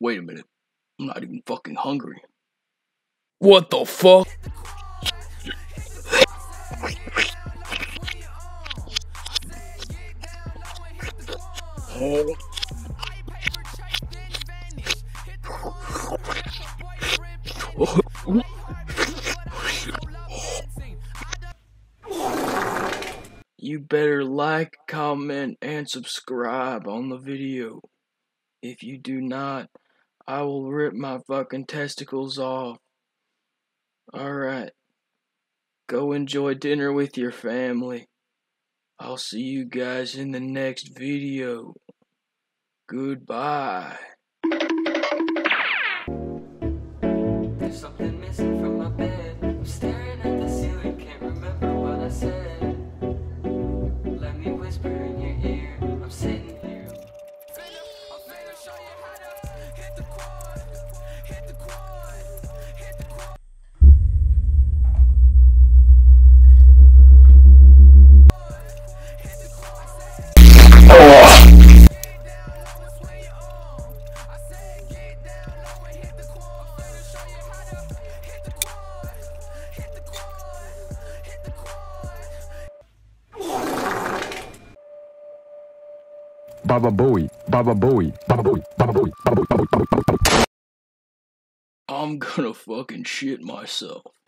Wait a minute, I'm not even fucking hungry. What the fuck? Oh. You better like, comment, and subscribe on the video. If you do not, I will rip my fucking testicles off. Alright. Go enjoy dinner with your family. I'll see you guys in the next video. Goodbye. There's something missing from my bed. I'm staring at the ceiling, can't remember what I said. Let me whisper in your ear. I'm sitting here. I'm finna show you how to hit the quad. Hit the quad. Hit the quad. Baba Bowie, Baba Bowie, Baba Bowie, Baba Bowie, Baba Bowie, Baba Bowie, Baba Bowie. I'm gonna fucking shit myself.